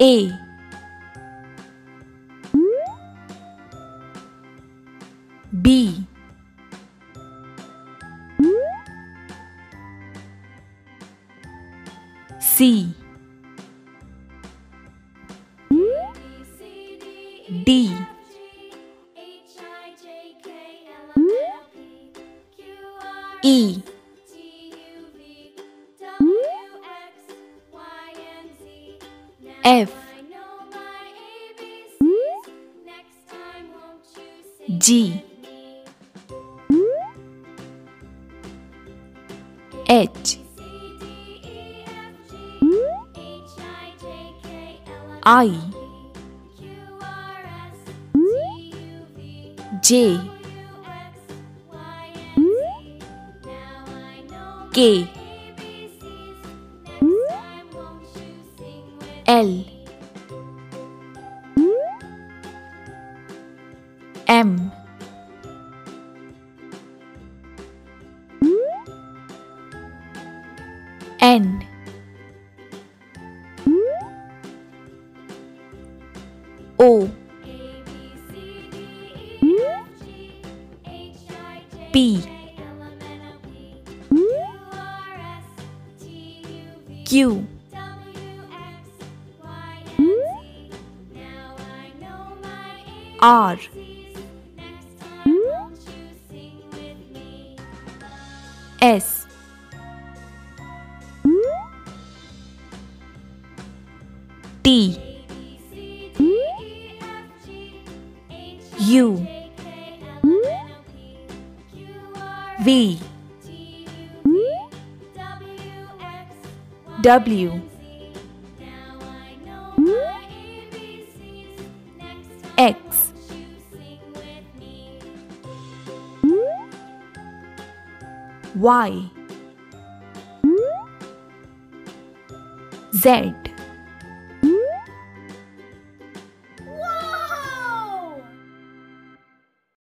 A. B. C. D. E. F. G. H. I. J. K. L. M. N. O. P. Q. R. S. T. U. V. W. X. Y. Z.